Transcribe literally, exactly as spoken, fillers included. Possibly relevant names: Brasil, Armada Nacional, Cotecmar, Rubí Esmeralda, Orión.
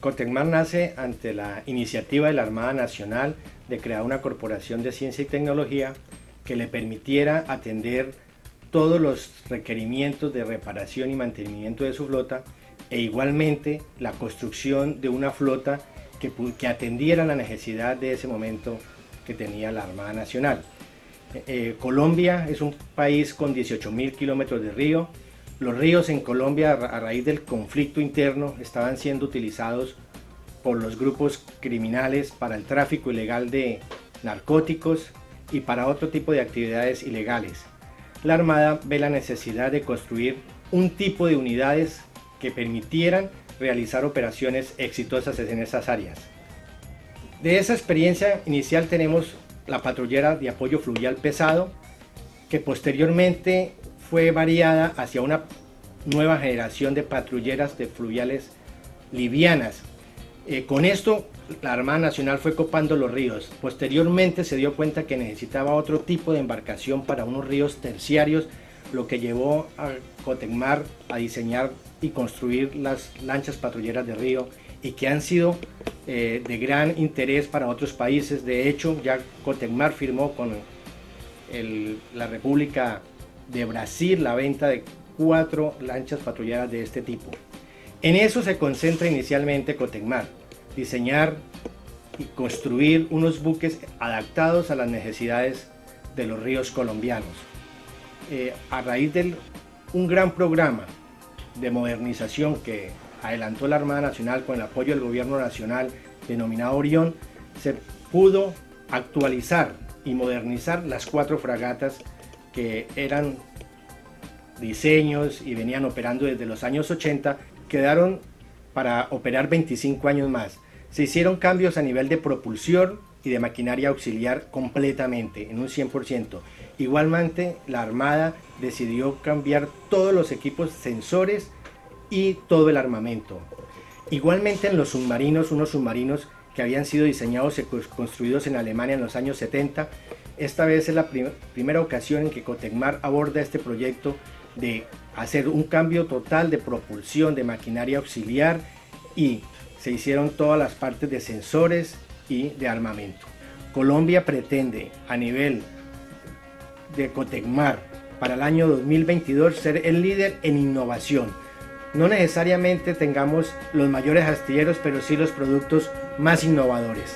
Cotecmar nace ante la iniciativa de la Armada Nacional de crear una corporación de ciencia y tecnología que le permitiera atender todos los requerimientos de reparación y mantenimiento de su flota, e igualmente la construcción de una flota que, que atendiera la necesidad de ese momento que tenía la Armada Nacional. Eh, Colombia es un país con dieciocho mil kilómetros de río. Los ríos en Colombia, a raíz del conflicto interno, estaban siendo utilizados por los grupos criminales para el tráfico ilegal de narcóticos y para otro tipo de actividades ilegales. La Armada ve la necesidad de construir un tipo de unidades que permitieran realizar operaciones exitosas en esas áreas. De esa experiencia inicial tenemos la patrullera de apoyo fluvial pesado, que posteriormente fue variada hacia una nueva generación de patrulleras de fluviales livianas. Eh, con esto la Armada Nacional fue copando los ríos. Posteriormente se dio cuenta que necesitaba otro tipo de embarcación para unos ríos terciarios, lo que llevó a Cotecmar a diseñar y construir las lanchas patrulleras de río, y que han sido eh, de gran interés para otros países. De hecho, ya Cotecmar firmó con el, la República de Brasil la venta de cuatro lanchas patrulleras de este tipo. En eso se concentra inicialmente Cotecmar: diseñar y construir unos buques adaptados a las necesidades de los ríos colombianos. Eh, a raíz de un gran programa de modernización que adelantó la Armada Nacional con el apoyo del Gobierno Nacional, denominado Orión, se pudo actualizar y modernizar las cuatro fragatas que eran diseños y venían operando desde los años ochenta, quedaron para operar veinticinco años más. Se hicieron cambios a nivel de propulsión y de maquinaria auxiliar completamente, en un cien por ciento. Igualmente, la Armada decidió cambiar todos los equipos sensores y todo el armamento. Igualmente en los submarinos, unos submarinos que habían sido diseñados y construidos en Alemania en los años setenta, esta vez es la prim primera ocasión en que Cotecmar aborda este proyecto de hacer un cambio total de propulsión, de maquinaria auxiliar, y se hicieron todas las partes de sensores y de armamento. Colombia pretende, a nivel de Cotecmar, para el año dos mil veintidós ser el líder en innovación. No necesariamente tengamos los mayores astilleros, pero sí los productos más innovadores.